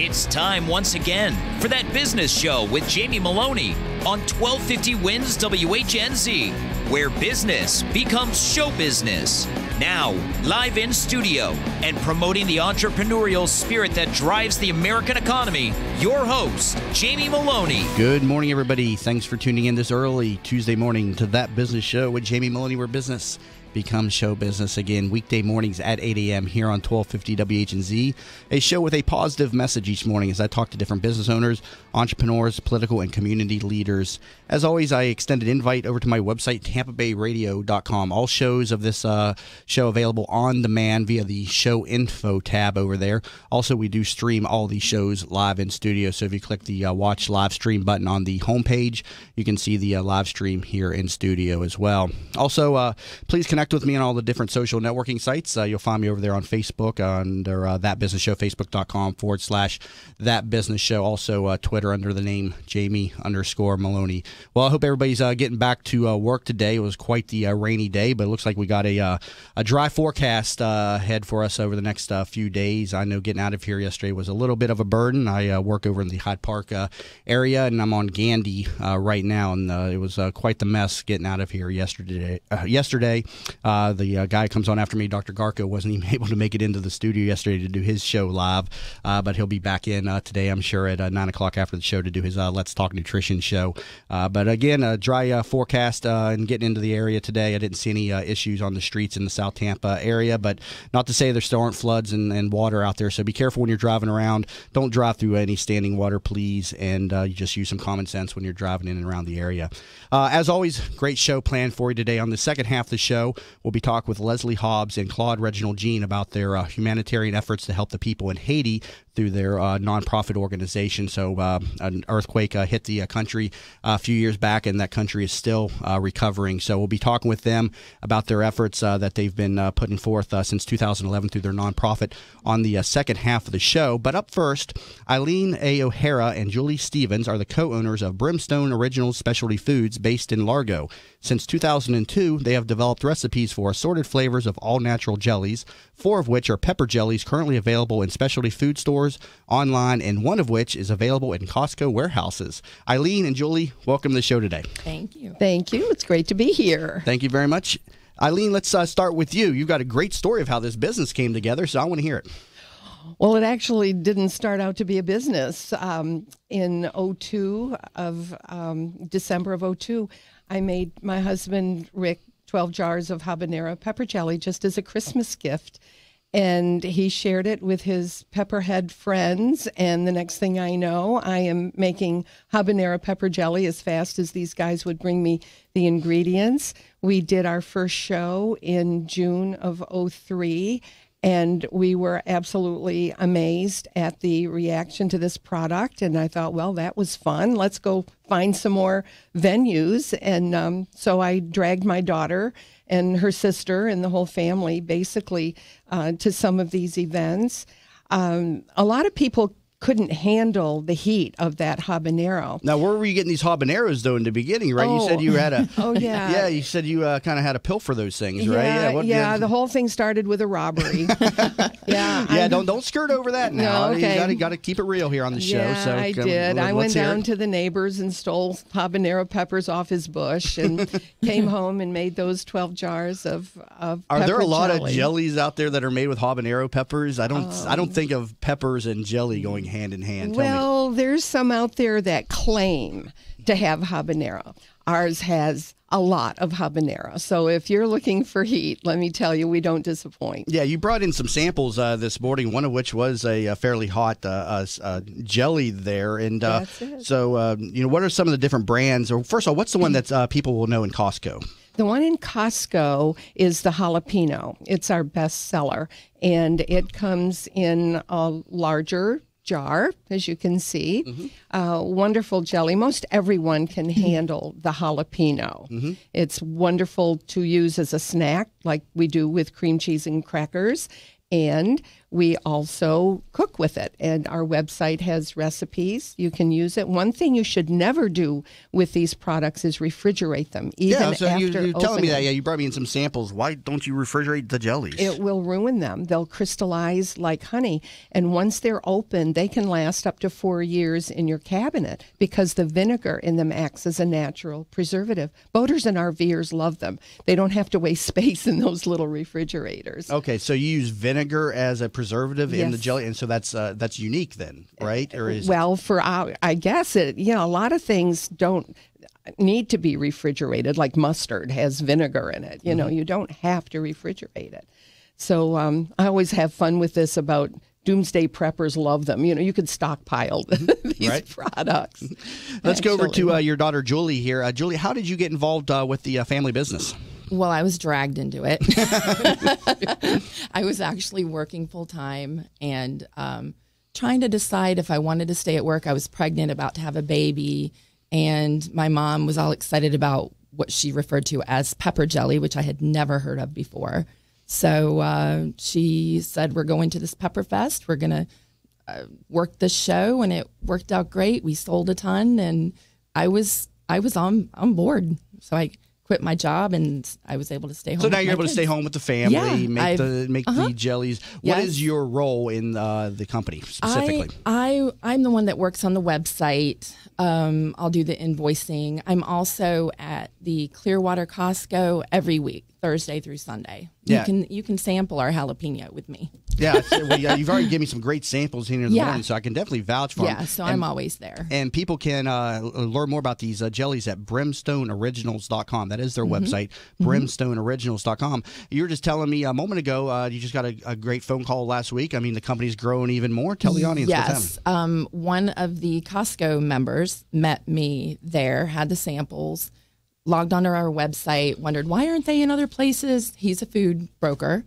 It's time once again for That Business Show with Jamie Meloni on 1250 WINS WHNZ, where business becomes show business. Now, live in studio and promoting the entrepreneurial spirit that drives the American economy, your host, Jamie Meloni. Good morning, everybody. Thanks for tuning in this early Tuesday morning to That Business Show with Jamie Meloni, where business becomes show business. Again, weekday mornings at 8 a.m. here on 1250 WHNZ, a show with a positive message each morning as I talk to different business owners, entrepreneurs, political and community leaders. As always, I extend an invite over to my website, tampabayradio.com. All shows of this show available on demand via the show info tab over there. Also, we do stream all these shows live in studio, so if you click the watch live stream button on the homepage, you can see the live stream here in studio as well. Also, please connect with me on all the different social networking sites. You'll find me over there on Facebook under That Business Show, facebook.com/That Business Show. Also Twitter under the name Jamie_Meloni. Well, I hope everybody's getting back to work today. It was quite the rainy day, but it looks like we got a dry forecast ahead for us over the next few days. I know getting out of here yesterday was a little bit of a burden. I work over in the Hyde Park area, and I'm on Gandhi right now, and it was quite the mess getting out of here yesterday. The guy comes on after me, Dr. Garko, wasn't even able to make it into the studio yesterday to do his show live, but he'll be back in today, I'm sure, at 9 o'clock after the show to do his Let's Talk Nutrition show. But again, a dry forecast and getting into the area today. I didn't see any issues on the streets in the South Tampa area, but not to say there still aren't floods and water out there, so be careful when you're driving around. Don't drive through any standing water, please, and you just use some common sense when you're driving in and around the area. As always, great show planned for you today. On the second half of the show, we'll be talking with Leslie Hobbs and Claude Reginald Jean about their humanitarian efforts to help the people in Haiti through their nonprofit organization. So an earthquake hit the country a few years back, and that country is still recovering. So we'll be talking with them about their efforts that they've been putting forth since 2011 through their nonprofit on the second half of the show. But up first, Eileen A. O'Hara and Julie Stevens are the co-owners of Brimstone Originals Specialty Foods based in Largo. Since 2002, they have developed recipes for assorted flavors of all-natural jellies, four of which are pepper jellies currently available in specialty food stores, online, and one of which is available in Costco warehouses. Eileen and Julie, welcome to the show today. Thank you. Thank you. It's great to be here. Thank you very much. Eileen, let's start with you. You've got a great story of how this business came together, so I want to hear it. Well, it actually didn't start out to be a business. In December of 02, I made my husband, Rick, 12 jars of habanero pepper jelly just as a Christmas gift. And he shared it with his pepperhead friends, and the next thing I know, I am making habanero pepper jelly as fast as these guys would bring me the ingredients. We did our first show in June of 03, and we were absolutely amazed at the reaction to this product, and I thought, well, that was fun. Let's go find some more venues, and so I dragged my daughter and her sister and the whole family basically to some of these events. A lot of people couldn't handle the heat of that habanero. Now, where were you getting these habaneros, though, in the beginning, right? Oh. You said you had a... Oh, yeah. Yeah, you said you kind of had a pilfer those things, right? Yeah, yeah, the whole thing started with a robbery. Yeah. Yeah, don't skirt over that now. No, okay. You got to keep it real here on the show. Yeah, so I did. I went down to the neighbors and stole habanero peppers off his bush and came home and made those 12 jars of pepper jelly. Are there a lot of jellies out there that are made with habanero peppers? I don't think of peppers and jelly going hand in hand. Well, there's some out there that claim to have habanero. Ours has a lot of habanero. So if you're looking for heat, let me tell you, we don't disappoint. Yeah, you brought in some samples this morning, one of which was a fairly hot jelly there. And that's it. So, what are some of the different brands? Or first of all, what's the one that people will know in Costco? The one in Costco is the jalapeno. It's our best seller, and it comes in a larger jar, as you can see. Mm-hmm. Wonderful jelly. Most everyone can handle the jalapeno. Mm-hmm. It's wonderful to use as a snack, like we do with cream cheese and crackers. And we also cook with it, and our website has recipes. You can use it. One thing you should never do with these products is refrigerate them. Even you're telling me that. Yeah, you brought me in some samples. Why don't you refrigerate the jellies? It will ruin them. They'll crystallize like honey, and once they're open, they can last up to 4 years in your cabinet because the vinegar in them acts as a natural preservative. Boaters and RVers love them. They don't have to waste space in those little refrigerators. Okay, so you use vinegar as a preservative in the jelly, and so that's unique then, right? Or is I guess it. You know, a lot of things don't need to be refrigerated. Like mustard has vinegar in it. You know, you don't have to refrigerate it. So I always have fun with this about. Doomsday preppers love them. You know, you could stockpile these products. Let's go over to your daughter, Julie, here. Julie, how did you get involved with the family business? Well, I was dragged into it. I was actually working full time and trying to decide if I wanted to stay at work. I was pregnant, about to have a baby, and my mom was all excited about what she referred to as pepper jelly, which I had never heard of before. So she said, we're going to this Pepper Fest. We're going to work this show, and it worked out great. We sold a ton, and I was on board. So I quit my job, and I was able to stay home. So now you're able to stay home with the family, make the jellies. What is your role in the company specifically? I'm the one that works on the website. I'll do the invoicing. I'm also at the Clearwater Costco every week, Thursday through Sunday. Yeah. You can sample our jalapeno with me. Yeah, so, well, yeah, you've already given me some great samples here in the morning, so I can definitely vouch for them. Yeah, so I'm always there. And people can learn more about these jellies at brimstoneoriginals.com. That is their website, brimstoneoriginals.com. You were just telling me a moment ago you just got a great phone call last week. I mean, the company's grown even more. Tell the audience what's happening. One of the Costco members met me there, had the samples, logged onto our website, wondered why aren't they in other places. He's a food broker,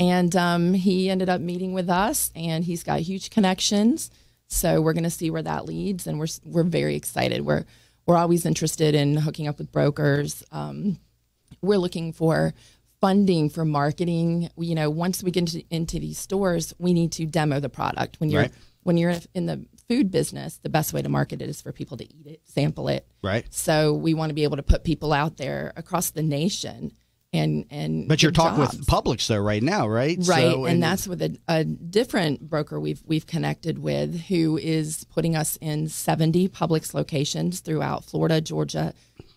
and he ended up meeting with us, and he's got huge connections. So we're going to see where that leads, and we're very excited. We're always interested in hooking up with brokers. We're looking for funding for marketing. You know, once we get into these stores, we need to demo the product. When you're in the food business, the best way to market it is for people to eat it, sample it. Right. So we want to be able to put people out there across the nation and But you're talking with Publix though right now, right? Right. So, and that's with a different broker we've connected with, who is putting us in 70 Publix locations throughout Florida, Georgia,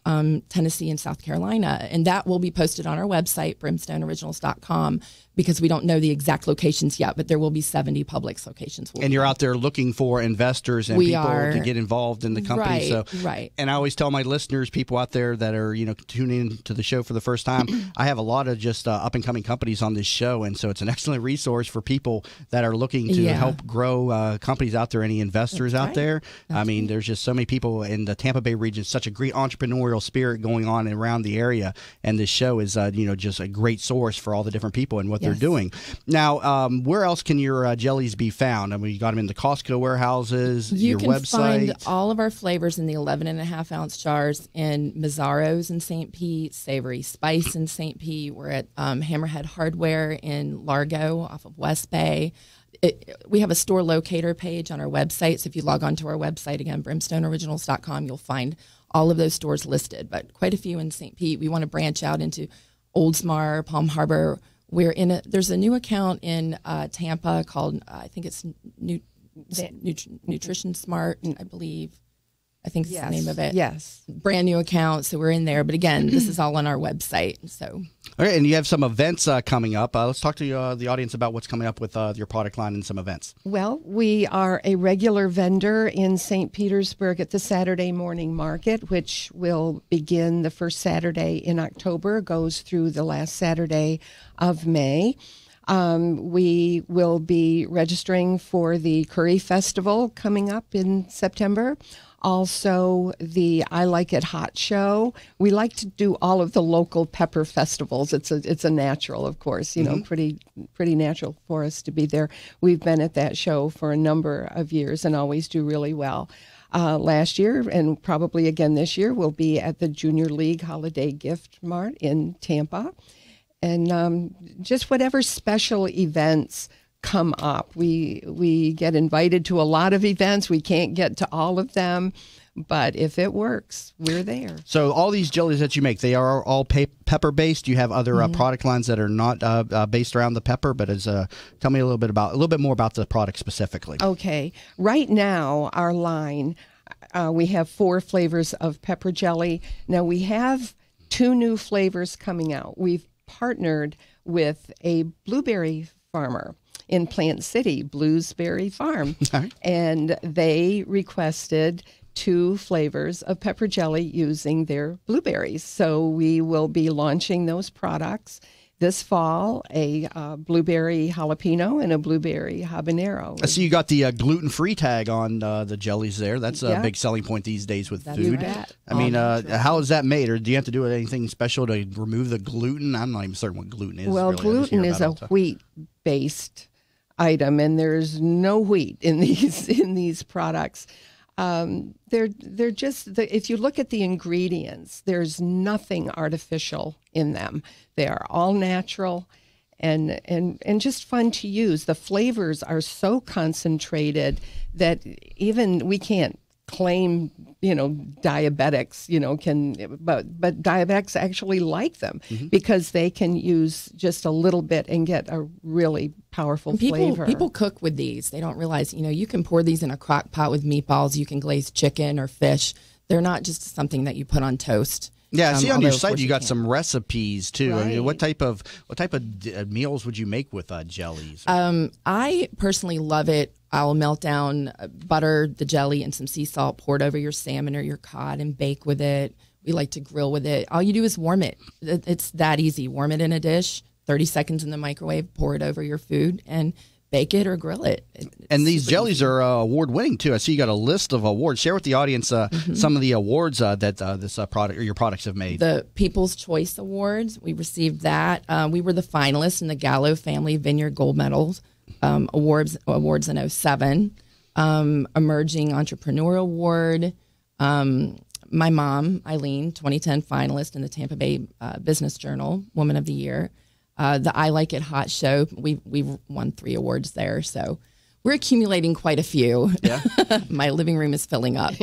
Tennessee, and South Carolina. And that will be posted on our website, brimstoneoriginals.com, because we don't know the exact locations yet, but there will be 70 Publix locations. And you're out there looking for investors and people to get involved in the company. Right. And I always tell my listeners, people out there that are, you know, tuning into the show for the first time, I have a lot of just up-and-coming companies on this show, and so it's an excellent resource for people that are looking to help grow companies out there, any investors out there. I mean, there's just so many people in the Tampa Bay region, such a great entrepreneurial spirit going on around the area, and this show is you know, just a great source for all the different people and what they're doing. Now, where else can your jellies be found? I mean, you got them in the Costco warehouses, your website. You can find all of our flavors in the 11.5-ounce jars in Mazzaro's in St. Pete, Savory Spice in St. Pete. We're at Hammerhead Hardware in Largo off of West Bay. We have a store locator page on our website, so if you log on to our website, again, brimstoneoriginals.com, you'll find all of those stores listed, but quite a few in St. Pete. We want to branch out into Oldsmar, Palm Harbor. We're in there's a new account in Tampa called, I think it's Nutrition Smart, I believe. I think it's the name of it. Yes. Brand new account, so we're in there. But again, this is all on our website. So. All right, and you have some events coming up. Let's talk to the audience about what's coming up with your product line and some events. Well, we are a regular vendor in St. Petersburg at the Saturday morning market, which will begin the first Saturday in October, goes through the last Saturday of May. We will be registering for the Curry Festival coming up in September. Also, the I Like It Hot Show. We like to do all of the local pepper festivals. It's a natural, of course, you know, pretty natural for us to be there. We've been at that show for a number of years and always do really well. Last year, and probably again this year, we'll be at the Junior League Holiday Gift Mart in Tampa. And just whatever special events come up. We get invited to a lot of events. We can't get to all of them, but if it works, we're there. So all these jellies that you make, they are all pepper-based. You have other product lines that are not based around the pepper, but as tell me a little bit more about the product specifically. Okay. Right now, our line, we have 4 flavors of pepper jelly. Now, we have 2 new flavors coming out. We've partnered with a blueberry farmer in Plant City, Bluesberry Farm, and they requested 2 flavors of pepper jelly using their blueberries. So we will be launching those products this fall, a blueberry jalapeno and a blueberry habanero. I see you got the gluten-free tag on the jellies there. That's a big selling point these days with food. I mean, how is that made? Or do you have to do anything special to remove the gluten? I'm not even certain what gluten is. Well, really. Gluten is a wheat-based item, and there's no wheat in these products. They're just, if you look at the ingredients, there's nothing artificial in them. They are all natural and just fun to use. The flavors are so concentrated that even we can't claim, you know, diabetics, you know, can, but diabetics actually like them because they can use just a little bit and get a really powerful flavor. People cook with these. They don't realize, you know, you can pour these in a crock pot with meatballs. You can glaze chicken or fish. They're not just something that you put on toast. Yeah, I see on your site you got some recipes too. Right. I mean, what type of meals would you make with jellies? I personally love it. I'll melt down butter, the jelly, and some sea salt, pour it over your salmon or your cod, and bake with it. We like to grill with it. All you do is warm it. It's that easy. Warm it in a dish, 30 seconds in the microwave, pour it over your food, and bake it or grill it. And these jellies are award-winning, too. I see you got a list of awards. Share with the audience some of the awards that this product or your products have made. The People's Choice Awards, we received that. We were the finalists in the Gallo Family Vineyard Gold Medals awards in 2007, Emerging Entrepreneur Award. My mom, Eileen, 2010 finalist in the Tampa Bay Business Journal, Woman of the Year. The I Like It Hot Show, we've won 3 awards there, so we're accumulating quite a few. Yeah. My living room is filling up.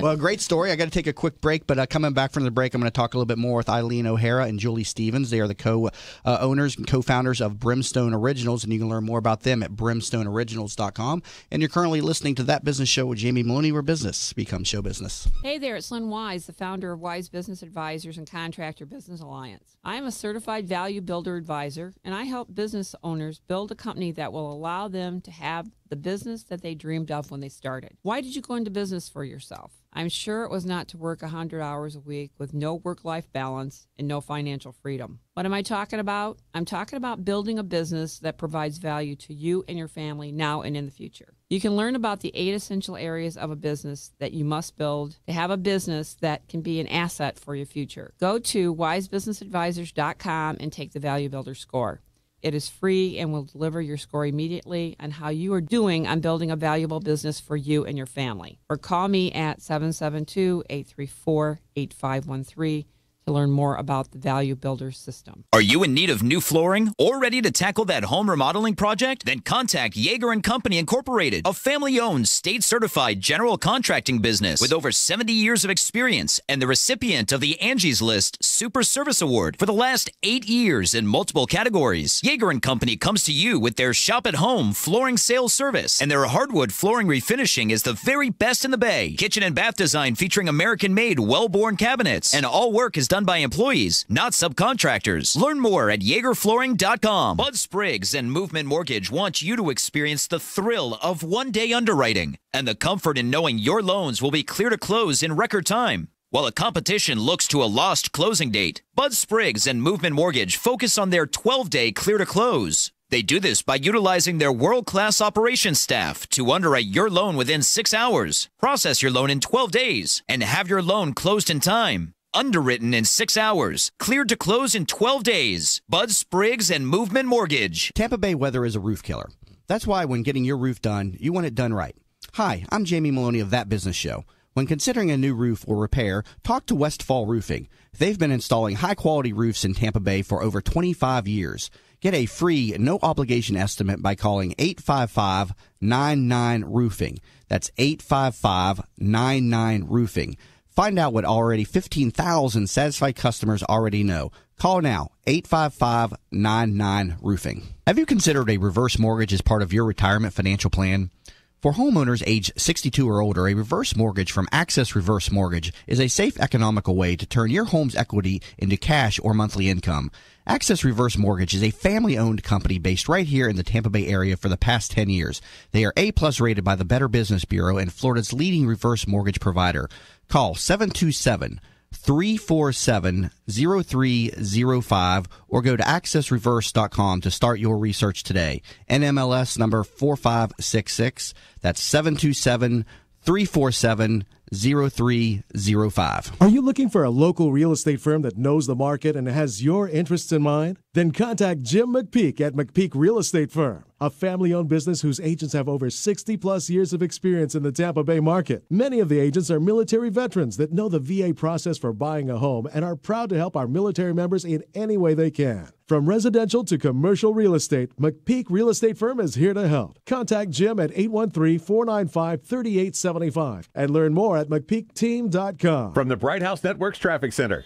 Well, great story. I got to take a quick break, but coming back from the break, I'm going to talk a little bit more with Eileen O'Hara and Julie Stevens. They are the co-owners and co-founders of Brimstone Originals, and you can learn more about them at brimstoneoriginals.com. And you're currently listening to That Business Show with Jamie Meloni, where business becomes show business. Hey there, it's Lynn Wise, the founder of Wise Business Advisors and Contractor Business Alliance. I am a certified value builder advisor, and I help business owners build a company that will allow them to have the business that they dreamed of when they started. Why did you go into business for yourself? I'm sure it was not to work 100 hours a week with no work-life balance and no financial freedom. What am I talking about? I'm talking about building a business that provides value to you and your family now and in the future. You can learn about the 8 essential areas of a business that you must build to have a business that can be an asset for your future. Go to wisebusinessadvisors.com and take the Value Builder score. It is free and will deliver your score immediately on how you are doing on building a valuable business for you and your family. Or call me at 772-834-8513 to learn more about the Value Builder system. Are you in need of new flooring or ready to tackle that home remodeling project? Then contact Jaeger and Company Incorporated, a family-owned, state-certified general contracting business with over 70 years of experience and the recipient of the Angie's List Super Service Award for the last 8 years in multiple categories. Jaeger and Company comes to you with their shop-at-home flooring sales service, and their hardwood flooring refinishing is the very best in the Bay. Kitchen and bath design featuring American-made, well-born cabinets, and all work is done by employees, not subcontractors. Learn more at JaegerFlooring.com. Bud Spriggs and Movement Mortgage want you to experience the thrill of one-day underwriting and the comfort in knowing your loans will be clear to close in record time. While the competition looks to a lost closing date, Bud Spriggs and Movement Mortgage focus on their 12-day clear to close. They do this by utilizing their world-class operations staff to underwrite your loan within 6 hours, process your loan in 12 days, and have your loan closed in time. Underwritten in 6 hours, cleared to close in 12 days. Bud Spriggs and Movement Mortgage. Tampa Bay weather is a roof killer. That's why when getting your roof done, you want it done right. Hi, I'm Jamie Meloni of That Business Show. When considering a new roof or repair, talk to Westfall Roofing. They've been installing high-quality roofs in Tampa Bay for over 25 years. Get a free, no-obligation estimate by calling 855-99-ROOFING. That's 855-99-ROOFING. Find out what already 15,000 satisfied customers already know. Call now, 855-99-ROOFING. Have you considered a reverse mortgage as part of your retirement financial plan? For homeowners age 62 or older, a reverse mortgage from Access Reverse Mortgage is a safe, economical way to turn your home's equity into cash or monthly income. Access Reverse Mortgage is a family-owned company based right here in the Tampa Bay area for the past 10 years. They are A-plus rated by the Better Business Bureau and Florida's leading reverse mortgage provider. Call 727-347-0305 or go to accessreverse.com to start your research today. NMLS number 4566. That's 727-347-0305. Are you looking for a local real estate firm that knows the market and has your interests in mind? Then contact Jim McPeak at McPeak Real Estate Firm, a family-owned business whose agents have over 60-plus years of experience in the Tampa Bay market. Many of the agents are military veterans that know the VA process for buying a home and are proud to help our military members in any way they can. From residential to commercial real estate, McPeak Real Estate Firm is here to help. Contact Jim at 813-495-3875 and learn more at McPeakTeam.com. From the Bright House Networks Traffic Center.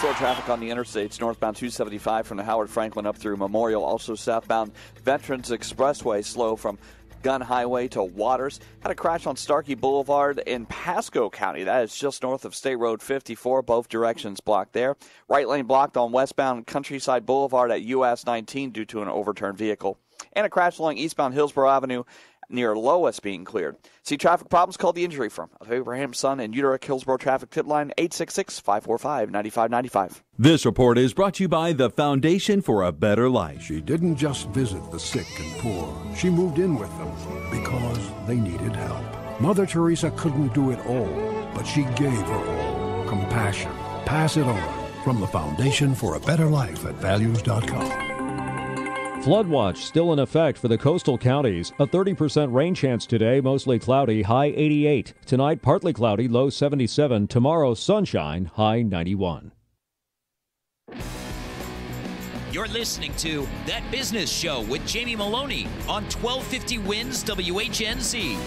Slow traffic on the interstates, northbound 275 from the Howard Franklin up through Memorial. Also southbound Veterans Expressway, slow from Gun Highway to Waters. Had a crash on Starkey Boulevard in Pasco County. That is just north of State Road 54. Both directions blocked there. Right lane blocked on westbound Countryside Boulevard at US 19 due to an overturned vehicle. And a crash along eastbound Hillsborough Avenue near Lois being cleared. See traffic problems? Call the injury firm of Abraham Son and Uterick Hillsborough Traffic Tip Line 866-545-9595. This report is brought to you by the Foundation for a Better Life. She didn't just visit the sick and poor. She moved in with them because they needed help. Mother Teresa couldn't do it all, but she gave her all. Compassion. Pass it on. From the Foundation for a Better Life at values.com. Flood watch still in effect for the coastal counties. A 30% rain chance today, mostly cloudy, high 88. Tonight, partly cloudy, low 77. Tomorrow, sunshine, high 91. You're listening to That Business Show with Jamie Meloni on 1250 WINS WHNZ.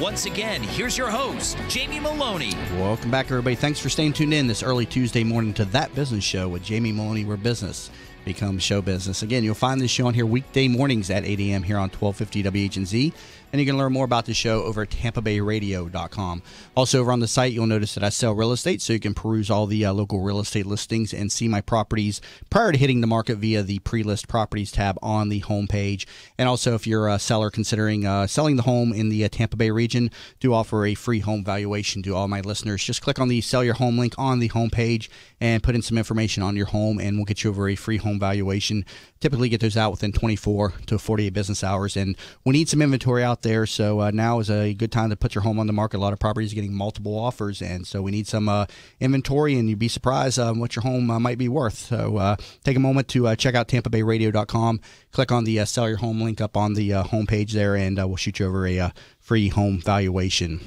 Once again, here's your host, Jamie Meloni. Welcome back, everybody. Thanks for staying tuned in this early Tuesday morning to That Business Show with Jamie Meloni, where business become show business. Again, you'll find this show on here weekday mornings at 8 a.m. here on 1250 WHNZ, and you can learn more about the show over at tampabayradio.com. Also, over on the site, you'll notice that I sell real estate, so you can peruse all the local real estate listings and see my properties prior to hitting the market via the pre-list properties tab on the homepage. And also, if you're a seller considering selling the home in the Tampa Bay region, do offer a free home valuation to all my listeners. Just click on the Sell Your Home link on the homepage and put in some information on your home, and we'll get you over a free home valuation. Typically get those out within 24 to 48 business hours, and we need some inventory out there, so now is a good time to put your home on the market. A lot of properties are getting multiple offers, and so we need some inventory, and you'd be surprised what your home might be worth. So take a moment to check out tampabayradio.com, click on the Sell Your Home link up on the homepage there, and we'll shoot you over a free home valuation.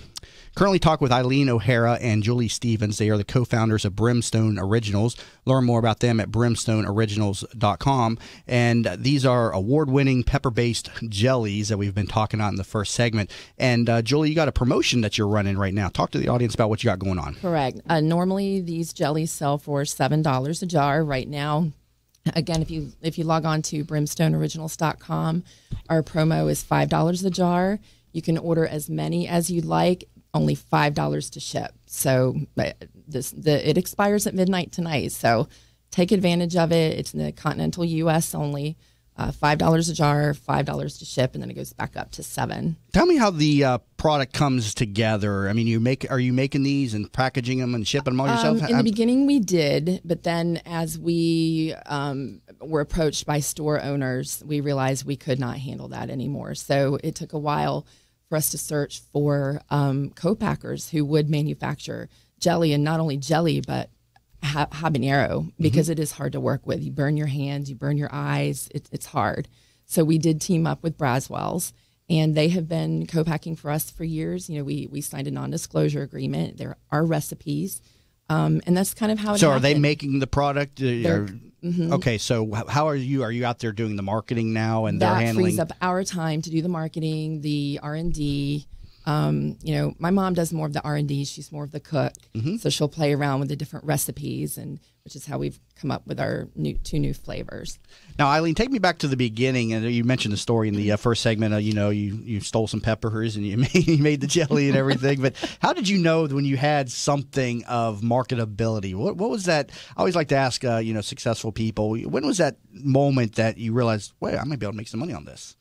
Currently talk with Eileen O'Hara and Julie Stevens. They are the co-founders of Brimstone Originals. Learn more about them at brimstoneoriginals.com. And these are award-winning pepper-based jellies that we've been talking about in the first segment. And Julie, you got a promotion that you're running right now. Talk to the audience about what you got going on. Correct. Normally, these jellies sell for $7 a jar. Right now, again, if you log on to brimstoneoriginals.com, our promo is $5 a jar. You can order as many as you'd like. Only $5 to ship. So it expires at midnight tonight. So take advantage of it. It's in the continental U.S. only. $5 a jar, $5 to ship, and then it goes back up to $7. Tell me how the product comes together. I mean, are you making these and packaging them and shipping them all yourself? In the beginning, we did, but then as we were approached by store owners, we realized we could not handle that anymore. So it took a while for us to search for co-packers who would manufacture jelly, and not only jelly, but habanero, because it is hard to work with. You burn your hands, you burn your eyes, it's hard. So we did team up with Braswell's, and they have been co-packing for us for years. You know, we signed a non-disclosure agreement. There are recipes. And that's kind of how it happened. So are they making the product? Mm-hmm. Okay, so how are you? Are you out there doing the marketing now, and they're handling? That frees up our time to do the marketing, the R&D. You know, my mom does more of the R&D. She's more of the cook, mm-hmm. so she'll play around with the different recipes, and which is how we've come up with our two new flavors. Now, Eileen, take me back to the beginning, and you mentioned the story in the first segment. You know, you stole some peppers and you made the jelly and everything. But how did you know when you had something of marketability? What was that? I always like to ask, you know, successful people. When was that moment that you realized, wait, I might be able to make some money on this?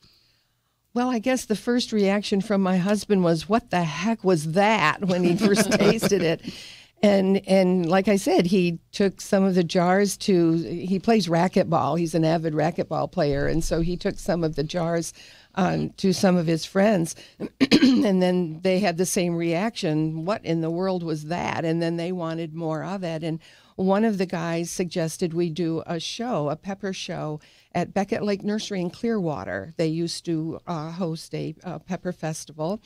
Well, I guess the first reaction from my husband was, what the heck was that, when he first tasted it. And like I said, he took some of the jars to, he plays racquetball. He's an avid racquetball player. And so he took some of the jars to some of his friends. And then they had the same reaction. What in the world was that? And then they wanted more of it. And one of the guys suggested we do a show, a pepper show, at Beckett Lake Nursery in Clearwater. They used to host a pepper festival,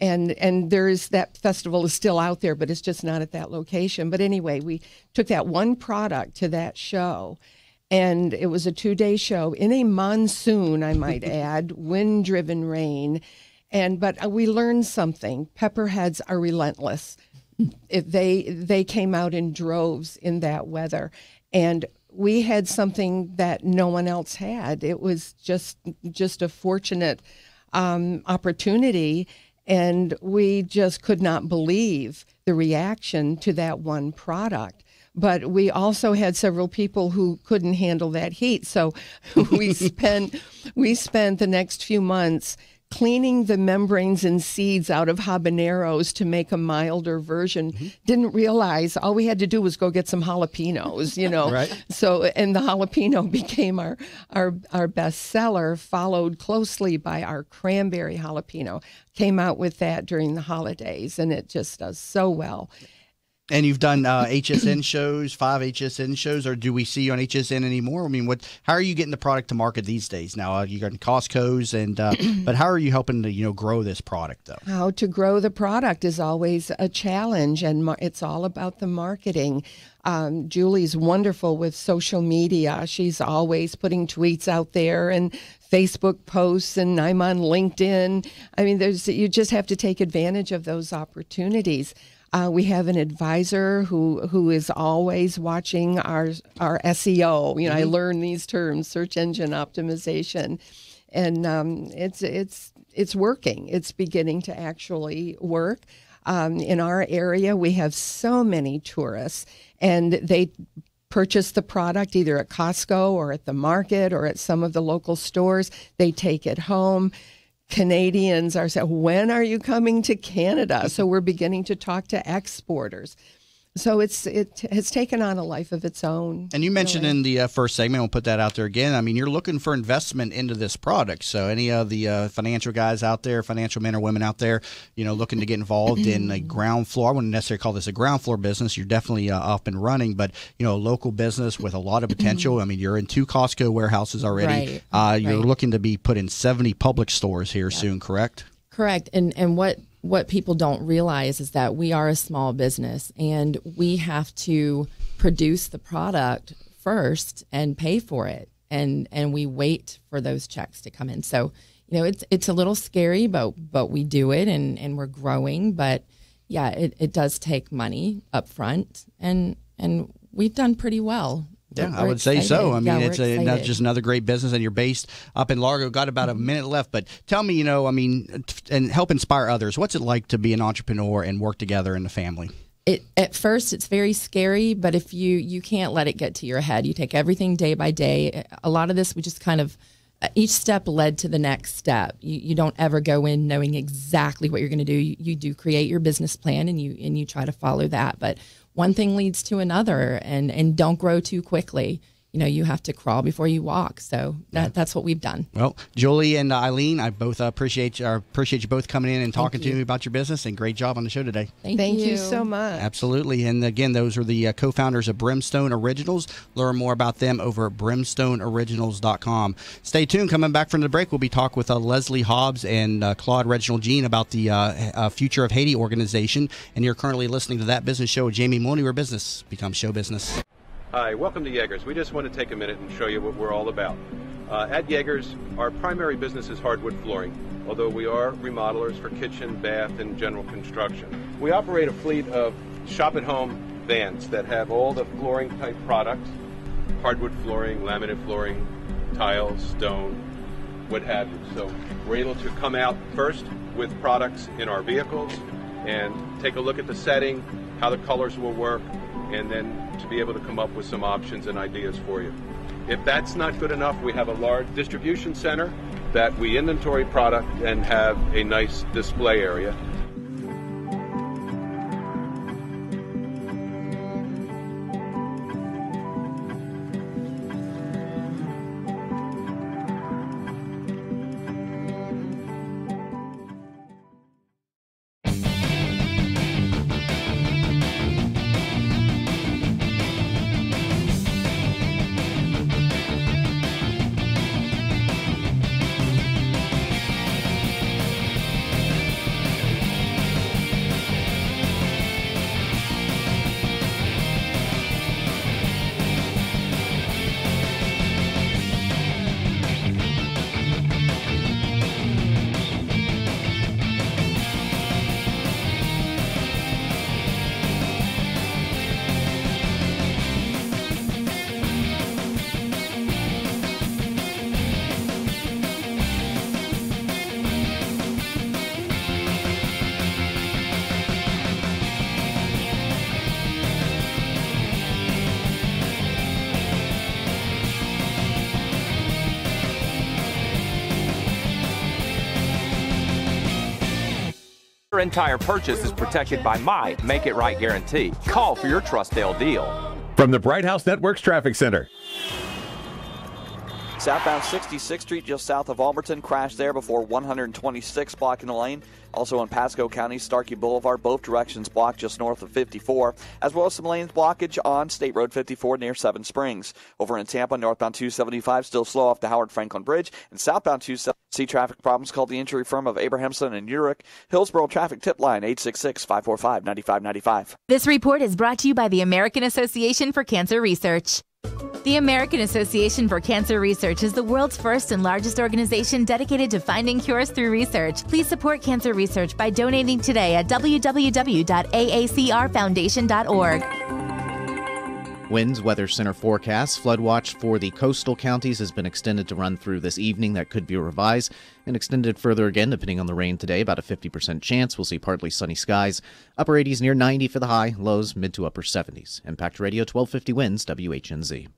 and there is, that festival is still out there, but it's just not at that location. But anyway, we took that one product to that show, and it was a two-day show in a monsoon, I might add, wind-driven rain, but we learned something. Pepperheads are relentless. They came out in droves in that weather, and we had something that no one else had. It was just a fortunate opportunity, and we just could not believe the reaction to that one product. But we also had several people who couldn't handle that heat, so we spent the next few months cleaning the membranes and seeds out of habaneros to make a milder version. Mm-hmm. Didn't realize all we had to do was go get some jalapenos, you know. Right. So, and the jalapeno became our best seller, followed closely by our cranberry jalapeno. Came out with that during the holidays, and it just does so well. And you've done HSN shows, 5 HSN shows, or do we see you on HSN anymore? I mean, how are you getting the product to market these days? Now you're in Costco's, but how are you helping to grow this product though? How to grow the product is always a challenge, and it's all about the marketing. Julie's wonderful with social media. She's always putting tweets out there and Facebook posts, and I'm on LinkedIn. I mean, you just have to take advantage of those opportunities. We have an advisor who is always watching our SEO. You know, I learned these terms, search engine optimization, and it's working. It's beginning to actually work. In our area, we have so many tourists, and they purchase the product either at Costco or at the market or at some of the local stores. They take it home. Canadians are saying, when are you coming to Canada? So we're beginning to talk to exporters. So it has taken on a life of its own. And you mentioned in the first segment, we'll put that out there again. I mean, you're looking for investment into this product. So any of the financial guys out there, financial men or women out there, looking to get involved in a ground floor. I wouldn't necessarily call this a ground floor business. You're definitely up and running, but a local business with a lot of potential. I mean, you're in 2 Costco warehouses already. Right. You're looking to be put in 70 Publix stores here soon, correct? Correct. And what people don't realize is that we are a small business, and we have to produce the product first and pay for it, and we wait for those checks to come in. So it's a little scary, but we do it, and we're growing. But yeah, it does take money up front, and we've done pretty well. Yeah, I would say so. I mean, it's just another great business, and you're based up in Largo. Got about a minute left, but tell me, and help inspire others. What's it like to be an entrepreneur and work together in the family? At first, it's very scary, but if you can't let it get to your head, you take everything day by day. A lot of this, we just kind of, each step led to the next step. You don't ever go in knowing exactly what you're going to do. You do create your business plan, and you try to follow that, but one thing leads to another, and don't grow too quickly. you know, you have to crawl before you walk. So that's what we've done. Well, Julie and Eileen, I both appreciate you both coming in and talking to me about your business, and great job on the show today. Thank you so much. Absolutely. And again, those are the co-founders of Brimstone Originals. Learn more about them over at brimstoneoriginals.com. Stay tuned. Coming back from the break, we'll be talking with Leslie Hobbs and Claude Reginald Jean about the Future of Haiti organization. And you're currently listening to That Business Show with Jamie Meloni, where business becomes show business. Hi, welcome to Jaeger's. We just want to take a minute and show you what we're all about. At Jaeger's, our primary business is hardwood flooring, although we are remodelers for kitchen, bath, and general construction. We operate a fleet of shop-at-home vans that have all the flooring-type products, hardwood flooring, laminate flooring, tiles, stone, what have you. So we're able to come out first with products in our vehicles and take a look at the setting, how the colors will work, and then to be able to come up with some options and ideas for you. If that's not good enough, we have a large distribution center that we inventory product and have a nice display area. Your entire purchase is protected by my Make It Right guarantee. Call for your Trustdale deal. From the Bright House Networks Traffic Center. Southbound 66th Street, just south of Alberton. Crash there before 126, blocking the lane. Also in Pasco County, Starkey Boulevard, both directions blocked just north of 54, as well as some lanes blockage on State Road 54 near Seven Springs. Over in Tampa, northbound 275 still slow off the Howard Franklin Bridge, and southbound 270. See traffic problems? Call the injury firm of Abrahamson and Urich. Hillsborough traffic tip line 866-545-9595. This report is brought to you by the American Association for Cancer Research. The American Association for Cancer Research is the world's first and largest organization dedicated to finding cures through research. Please support cancer research by donating today at www.aacrfoundation.org. WINS Weather Center forecast. Flood watch for the coastal counties has been extended to run through this evening. That could be revised and extended further again, depending on the rain today. About a 50% chance. We'll see partly sunny skies. Upper 80s near 90 for the high. Lows mid to upper 70s. Impact Radio 1250 WINS, WHNZ.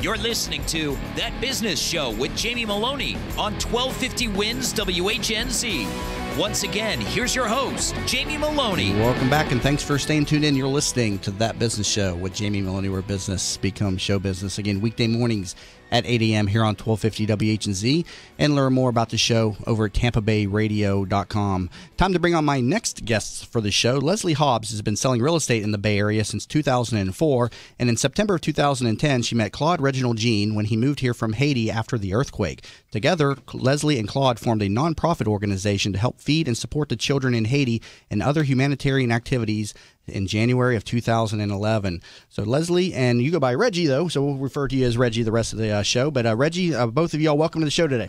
You're listening to That Business Show with Jamie Meloni on 1250 WINS WHNZ. Once again, here's your host, Jamie Meloni. Welcome back, and thanks for staying tuned in. You're listening to That Business Show with Jamie Meloni, where business becomes show business. Again, weekday mornings at 8 a.m. here on 1250 WHNZ, and learn more about the show over at tampabayradio.com. Time to bring on my next guests for the show. Leslie Hobbs has been selling real estate in the Bay Area since 2004, and in September of 2010, she met Claude Reginald Jean when he moved here from Haiti after the earthquake. Together, Leslie and Claude formed a nonprofit organization to help feed and support the children in Haiti and other humanitarian activities in January of 2011. So Leslie, and you go by Reggie, though, so we'll refer to you as Reggie the rest of the show. But Reggie, both of y'all, welcome to the show today.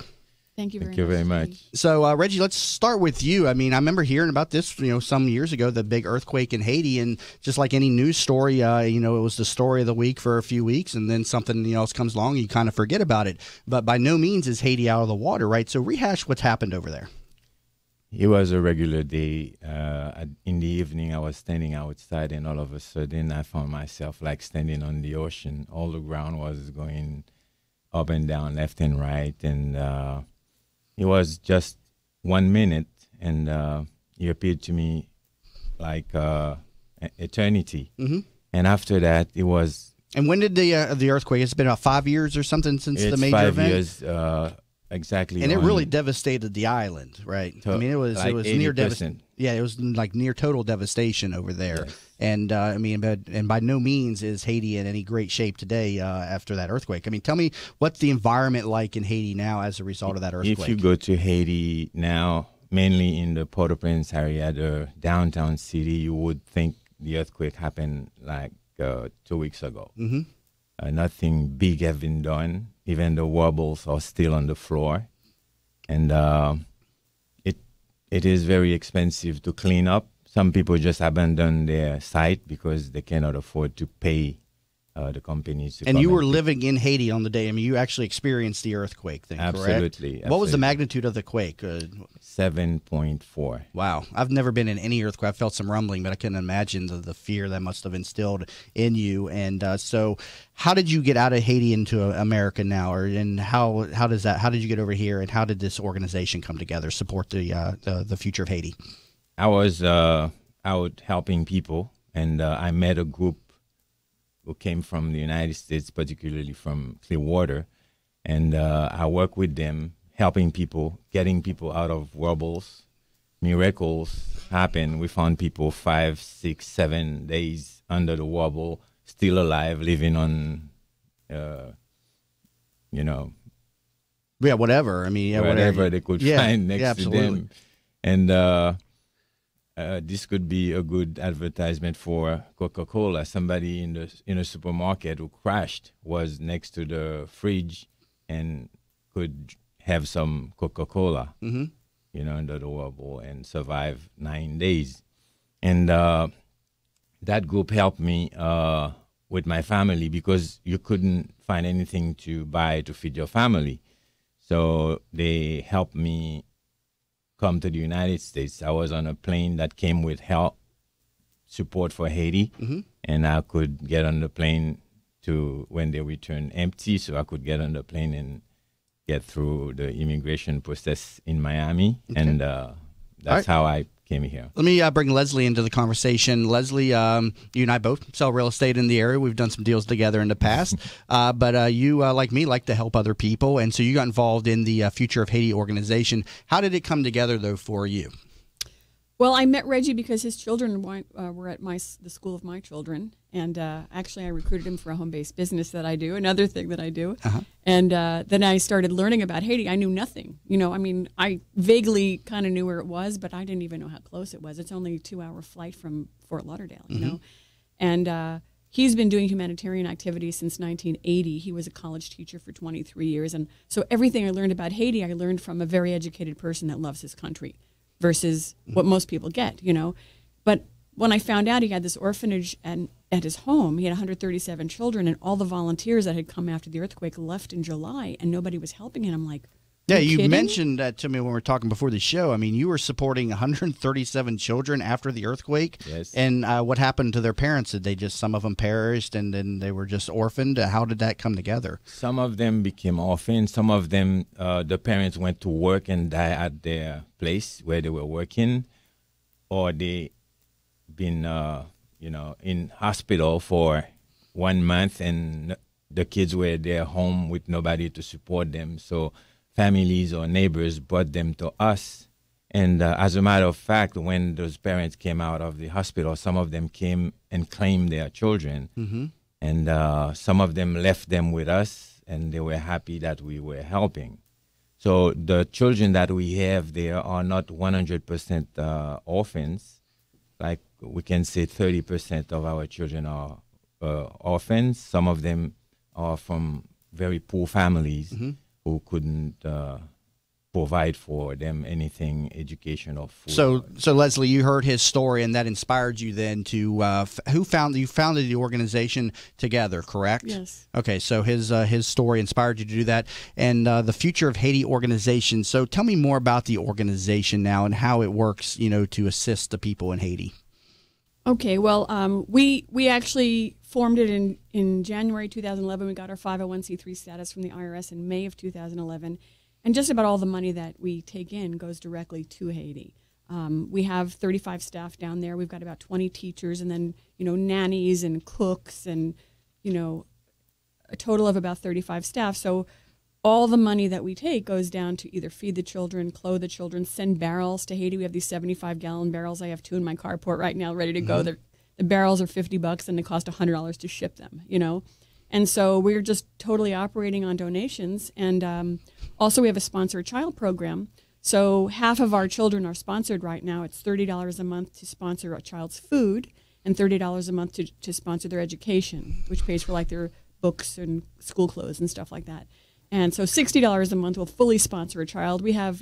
Thank you very much. So Reggie, let's start with you. I mean, I remember hearing about this, you know, some years ago, the big earthquake in Haiti, and just like any news story, you know, it was the story of the week for a few weeks, and then something else comes along, and you kind of forget about it. But by no means is Haiti out of the water, right? So rehash what's happened over there. It was a regular day. In the evening, I was standing outside, and all of a sudden, I found myself like standing on the ocean. All the ground was going up and down, left and right, and it was just 1 minute, and it appeared to me like eternity. Mm-hmm. And after that, it was... And when did the earthquake? It's been about 5 years or something since the major event? It's 5 years, exactly. And it really devastated the island, right? I mean, it was near devastation. Yeah, it was like near total devastation over there. Yes. And I mean, and by no means is Haiti in any great shape today after that earthquake. I mean, tell me what's the environment like in Haiti now as a result of that earthquake? If you go to Haiti now, mainly in the Port-au-Prince area, the downtown city, you would think the earthquake happened like 2 weeks ago. Mm-hmm. Nothing big have been done. Even the wobbles are still on the floor. And it is very expensive to clean up. Some people just abandon their site because they cannot afford to pay the companies. And you were living in Haiti on the day. I mean, you actually experienced the earthquake thing, correct? Absolutely. What was the magnitude of the quake? 7.4. Wow. I've never been in any earthquake. I felt some rumbling, but I couldn't imagine the fear that must have instilled in you. And so how did you get out of Haiti into America now? And how did you get over here? And how did this organization come together, support the future of Haiti? I was out helping people, and I met a group who came from the United States, particularly from Clearwater. And I work with them, helping people, getting people out of wobbles. Miracles happen. We found people 5, 6, 7 days under the wobble, still alive, living on, you know. Yeah, whatever. I mean, yeah, whatever they could find next to them. And this could be a good advertisement for Coca-Cola. Somebody in a supermarket who crashed was next to the fridge and could have some Coca-Cola, mm-hmm. you know, under the wobble and survive 9 days. And that group helped me with my family because you couldn't find anything to buy to feed your family. So they helped me come to the United States. I was on a plane that came with help, support for Haiti, mm-hmm. and I could get on the plane to when they returned empty, so I could get on the plane and get through the immigration process in Miami, okay. and that's how I came here. Let me bring Leslie into the conversation. Leslie, you and I both sell real estate in the area. We've done some deals together in the past, but you, like me, like to help other people, and so you got involved in the Future of Haiti organization. How did it come together, though, for you? Well, I met Reggie because his children were at the school of my children, and actually I recruited him for a home-based business that I do, another thing that I do, uh-huh. and then I started learning about Haiti. I knew nothing. You know, I mean, I vaguely kind of knew where it was, but I didn't even know how close it was. It's only a 2-hour flight from Fort Lauderdale, you mm-hmm. know, and he's been doing humanitarian activities since 1980. He was a college teacher for 23 years, and so everything I learned about Haiti, I learned from a very educated person that loves his country. Versus what most people get, you know. But when I found out he had this orphanage and at his home, he had 137 children, and all the volunteers that had come after the earthquake left in July, and nobody was helping him. I'm like, yeah, you mentioned that to me when we were talking before the show. I mean, you were supporting 137 children after the earthquake. Yes. And what happened to their parents? Did they just, some of them perished and then they were just orphaned? How did that come together? Some of them became orphaned. Some of them, the parents went to work and died at their place where they were working, or they been, you know, in hospital for 1 month and the kids were at their home with nobody to support them. So families or neighbors brought them to us. And as a matter of fact, when those parents came out of the hospital, some of them came and claimed their children. Mm-hmm. And some of them left them with us, and they were happy that we were helping. So the children that we have there are not 100% orphans. Like we can say 30% of our children are orphans. Some of them are from very poor families. Mm-hmm. who couldn't provide for them anything, education or food. So Leslie, you heard his story, and that inspired you then to you founded the organization together, correct? Yes. Okay, so his story inspired you to do that, and the Future of Haiti organization. So tell me more about the organization now and how it works, you know, to assist the people in Haiti. Okay, well, we actually formed it in January 2011. We got our 501c3 status from the IRS in May of 2011. And just about all the money that we take in goes directly to Haiti. We have 35 staff down there. We've got about 20 teachers and then, nannies and cooks and, a total of about 35 staff. So all the money that we take goes down to either feed the children, clothe the children, send barrels to Haiti. We have these 75-gallon barrels. I have 2 in my carport right now ready to go. Mm-hmm. The barrels are $50 and they cost $100 to ship them, And so we're just totally operating on donations. And also we have a sponsored child program. So half of our children are sponsored right now. It's $30 a month to sponsor a child's food and $30 a month to sponsor their education, which pays for like their books and school clothes and stuff like that. And so $60 a month will fully sponsor a child. We have,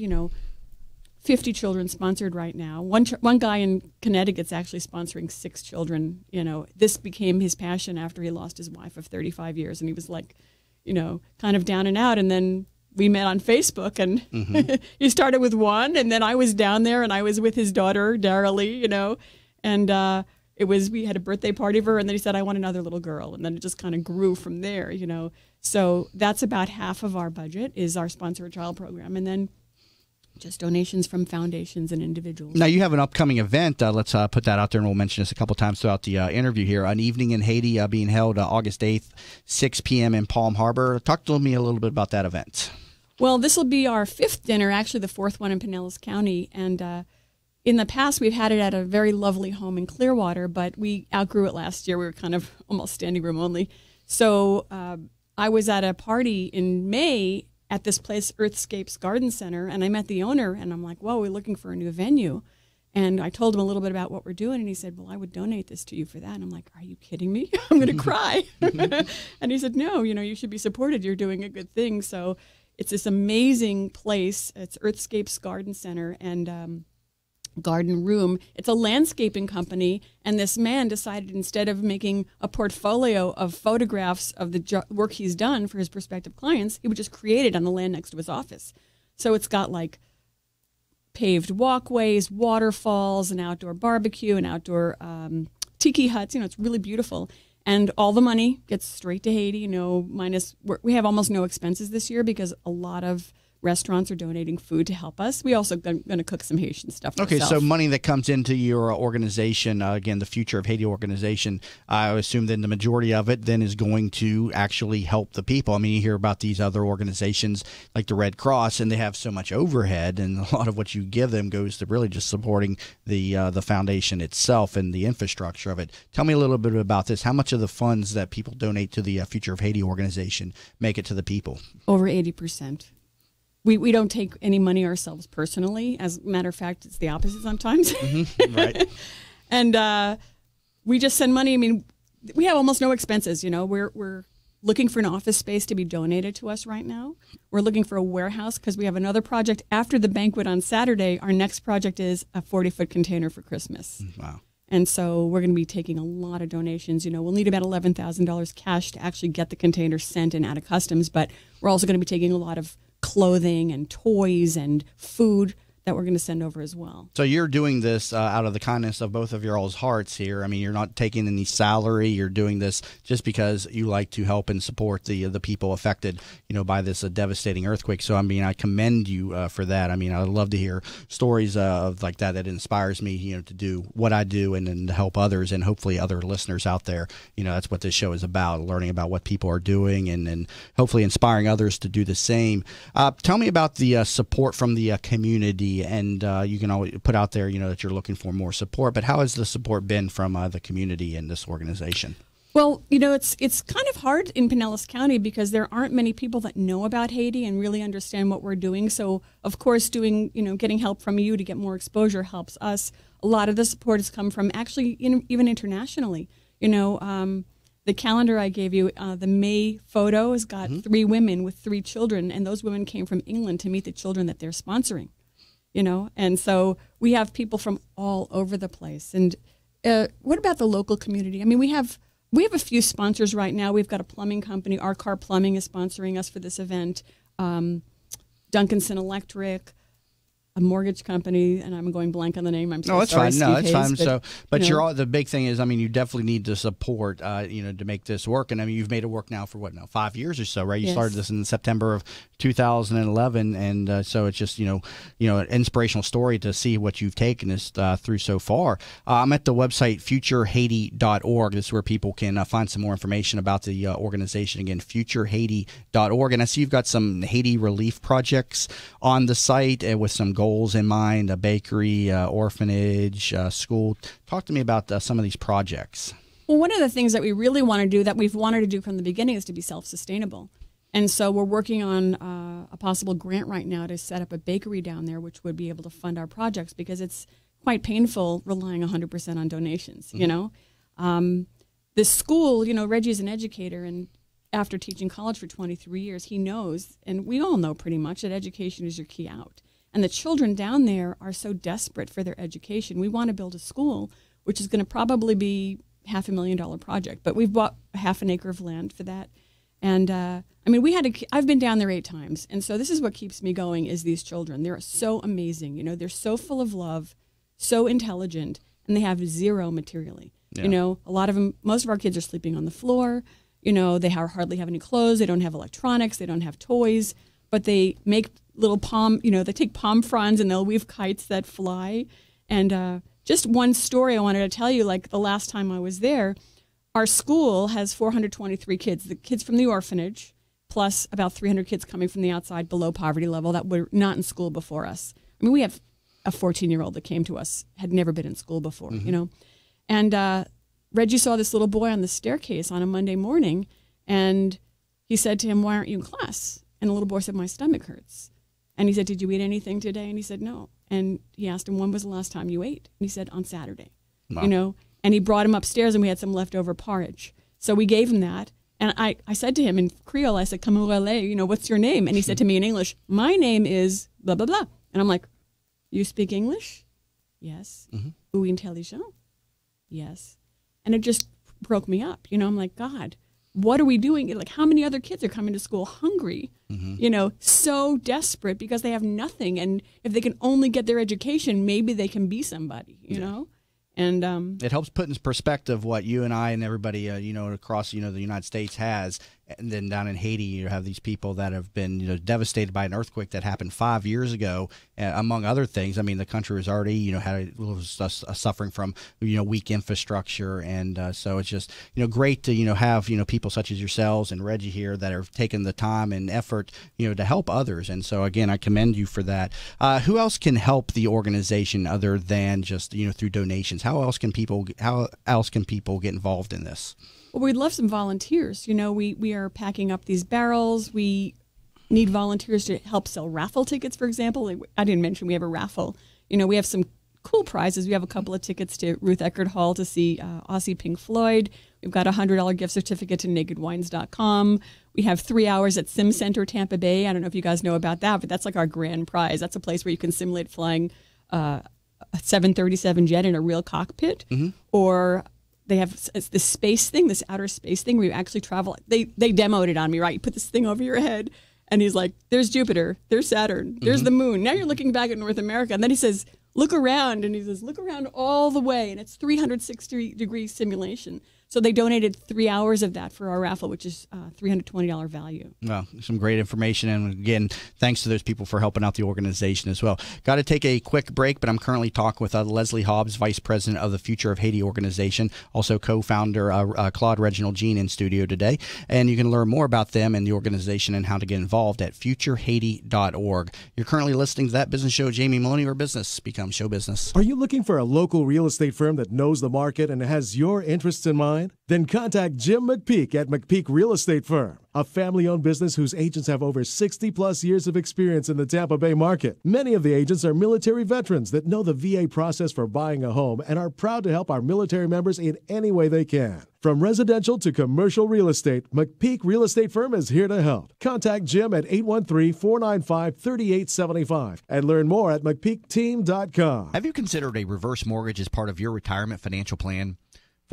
50 children sponsored right now. One guy in Connecticut's actually sponsoring 6 children. This became his passion after he lost his wife of 35 years, and he was like, kind of down and out, and then we met on Facebook, and mm-hmm. he started with 1, and then I was down there, and I was with his daughter, Darily, and we had a birthday party for her, and then he said, I want another little girl, and then it just kind of grew from there, So that's about half of our budget is our Sponsor a Child program, and then just donations from foundations and individuals. Now, you have an upcoming event. Let's put that out there, and we'll mention this a couple times throughout the interview here. An Evening in Haiti being held August 8th, 6 p.m. in Palm Harbor. Talk to me a little bit about that event. Well, this will be our 5th dinner, actually the 4th one in Pinellas County. And in the past, we've had it at a very lovely home in Clearwater, but we outgrew it last year. We were kind of almost standing room only. So I was at a party in May at this place, Earthscapes Garden Center, and I met the owner, and I'm like, whoa, we're looking for a new venue. And I told him a little bit about what we're doing, and he said, well, I would donate this to you for that. And I'm like, are you kidding me? I'm going to cry. And he said, no, you should be supported. You're doing a good thing. So it's this amazing place. It's Earthscapes Garden Center and Garden Room. It's a landscaping company, and this man decided instead of making a portfolio of photographs of the work he's done for his prospective clients, he would just create it on the land next to his office. So it's got like paved walkways, waterfalls, an outdoor barbecue, an outdoor tiki huts. It's really beautiful. And all the money gets straight to Haiti, minus we have almost no expenses this year because a lot of restaurants are donating food to help us. We also going to cook some Haitian stuff. Okay, so money that comes into your organization, again, the Future of Haiti organization, I assume then the majority of it then is going to actually help the people. I mean, you hear about these other organizations like the Red Cross, and they have so much overhead, and a lot of what you give them goes to really just supporting the foundation itself and the infrastructure of it. Tell me a little bit about this. How much of the funds that people donate to the Future of Haiti organization make it to the people? Over 80%. We don't take any money ourselves personally. As a matter of fact, it's the opposite sometimes. Mm-hmm. Right. And we just send money. I mean, we have almost no expenses, We're looking for an office space to be donated to us right now. We're looking for a warehouse because we have another project. After the banquet on Saturday, our next project is a 40-foot container for Christmas. Wow. And so we're going to be taking a lot of donations. We'll need about $11,000 cash to actually get the container sent and out of customs, but we're also going to be taking a lot of clothing and toys and food that we're going to send over as well. So you're doing this out of the kindness of both of your all's hearts here. I mean, you're not taking any salary. You're doing this just because you like to help and support the people affected, by this devastating earthquake. So, I mean, I commend you for that. I mean, I love to hear stories of like that. That inspires me, to do what I do and then to help others and hopefully other listeners out there. That's what this show is about, learning about what people are doing and hopefully inspiring others to do the same. Tell me about the support from the community. And you can always put out there, that you're looking for more support. But how has the support been from the community and this organization? Well, it's kind of hard in Pinellas County because there aren't many people that know about Haiti and really understand what we're doing. So, of course, getting help from you to get more exposure helps us. A lot of the support has come from actually even internationally. The calendar I gave you, the May photo has got mm-hmm. 3 women with 3 children, and those women came from England to meet the children that they're sponsoring. And so we have people from all over the place. And what about the local community? I mean, we have a few sponsors right now. We've got a plumbing company. Our Car Plumbing is sponsoring us for this event. Duncanson Electric, a mortgage company, and I'm going blank on the name. I'm so sorry. Fine. No, it's fine. No, it's fine. So, but you're all, the big thing is, I mean, you definitely need the support, you know, to make this work. And I mean, you've made it work now for what now, 5 years or so, right? You started this in September of 2011, and so it's just you know, an inspirational story to see what you've taken us through so far. I'm at the website futurehaiti.org. This is where people can find some more information about the organization. Again, futurehaiti.org, and I see you've got some Haiti relief projects on the site with some goals in mind, a bakery, orphanage, school. Talk to me about some of these projects. Well, one of the things that we really want to do, that we've wanted to do from the beginning, is to be self-sustainable. And so we're working on a possible grant right now to set up a bakery down there, which would be able to fund our projects, because it's quite painful relying 100% on donations, you know. The school, you know, Reggie's an educator, and after teaching college for 23 years, he knows, and we all know pretty much, that education is your key out. And the children down there are so desperate for their education. We want to build a school, which is going to probably be $500,000 project. But we've bought half an acre of land for that. And I mean, I've been down there 8 times. And so this is what keeps me going, is these children. They're so amazing. You know, they're so full of love, so intelligent, and they have zero materially. Yeah. You know, a lot of them, most of our kids are sleeping on the floor. You know, they hardly have any clothes. They don't have electronics. They don't have toys. But they make little palm, you know, they take palm fronds and they'll weave kites that fly. And just one story I wanted to tell you, like the last time I was there, our school has 423 kids, the kids from the orphanage, plus about 300 kids coming from the outside below poverty level that were not in school before us. I mean, we have a 14-year-old that came to us, had never been in school before, you know. And Reggie saw this little boy on the staircase on a Monday morning, and he said to him, "Why aren't you in class?" And the little boy said, "My stomach hurts." And he said, "Did you eat anything today?" And he said, "No." And he asked him, "When was the last time you ate?" And he said, "On Saturday." Wow. You know, and he brought him upstairs, and we had some leftover porridge. So we gave him that. And I said to him in Creole, I said, "Camourale, you know, what's your name?" And he said to me in English, "My name is blah, blah, blah." And I'm like, "You speak English?" "Yes." "Ou intelligent?" "Yes." And it just broke me up. You know, I'm like, God, what are we doing? Like, how many other kids are coming to school hungry, you know, so desperate because they have nothing. And if they can only get their education, maybe they can be somebody, you know. And it helps put in perspective what you and I and everybody, you know, across, you know, the United States has. And then down in Haiti, you have these people that have been, you know, devastated by an earthquake that happened 5 years ago, among other things. I mean, the country was already, you know, suffering from, you know, weak infrastructure. And so it's just, you know, great to, you know, have, you know, people such as yourselves and Reggie here that are taking the time and effort, you know, to help others. And so, again, I commend you for that. Who else can help the organization other than just, you know, through donations? How else can people get involved in this? Well, we'd love some volunteers. You know, we are packing up these barrels. We need volunteers to help sell raffle tickets, for example. I didn't mention we have a raffle. You know, we have some cool prizes. We have a couple of tickets to Ruth Eckerd Hall to see Aussie Pink Floyd. We've got a $100 gift certificate to nakedwines.com. We have 3 hours at Sim Center Tampa Bay. I don't know if you guys know about that, but that's like our grand prize. That's a place where you can simulate flying a 737 jet in a real cockpit, or they have this space thing, this outer space thing where you actually travel. They demoed it on me, right? You put this thing over your head, and he's like, "There's Jupiter, there's Saturn, there's the moon. Now you're looking back at North America." And then he says, "Look around," and he says, "Look around all the way." And it's 360-degree simulation. So they donated 3 hours of that for our raffle, which is $320 value. Well, some great information. And again, thanks to those people for helping out the organization as well. Got to take a quick break, but I'm currently talking with Leslie Hobbs, Vice President of the Future of Haiti organization, also co-founder Claude Reginald Jean in studio today. And you can learn more about them and the organization and how to get involved at futurehaiti.org. You're currently listening to That Business Show. Jamie Meloni, where business becomes show business. Are you looking for a local real estate firm that knows the market and has your interests in mind? Then contact Jim McPeak at McPeak Real Estate Firm, a family-owned business whose agents have over 60-plus years of experience in the Tampa Bay market. Many of the agents are military veterans that know the VA process for buying a home and are proud to help our military members in any way they can. From residential to commercial real estate, McPeak Real Estate Firm is here to help. Contact Jim at 813-495-3875 and learn more at McPeakteam.com. Have you considered a reverse mortgage as part of your retirement financial plan?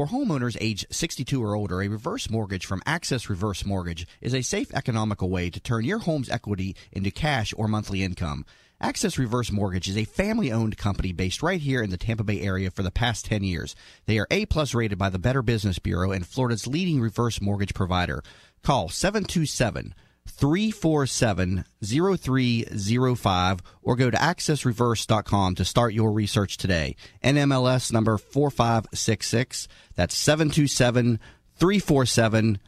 For homeowners age 62 or older, a reverse mortgage from Access Reverse Mortgage is a safe, economical way to turn your home's equity into cash or monthly income. Access Reverse Mortgage is a family-owned company based right here in the Tampa Bay area for the past 10 years. They are A-plus rated by the Better Business Bureau and Florida's leading reverse mortgage provider. Call 727-347-0305 or go to accessreverse.com to start your research today. NMLS number 4566. That's 727-347-0305.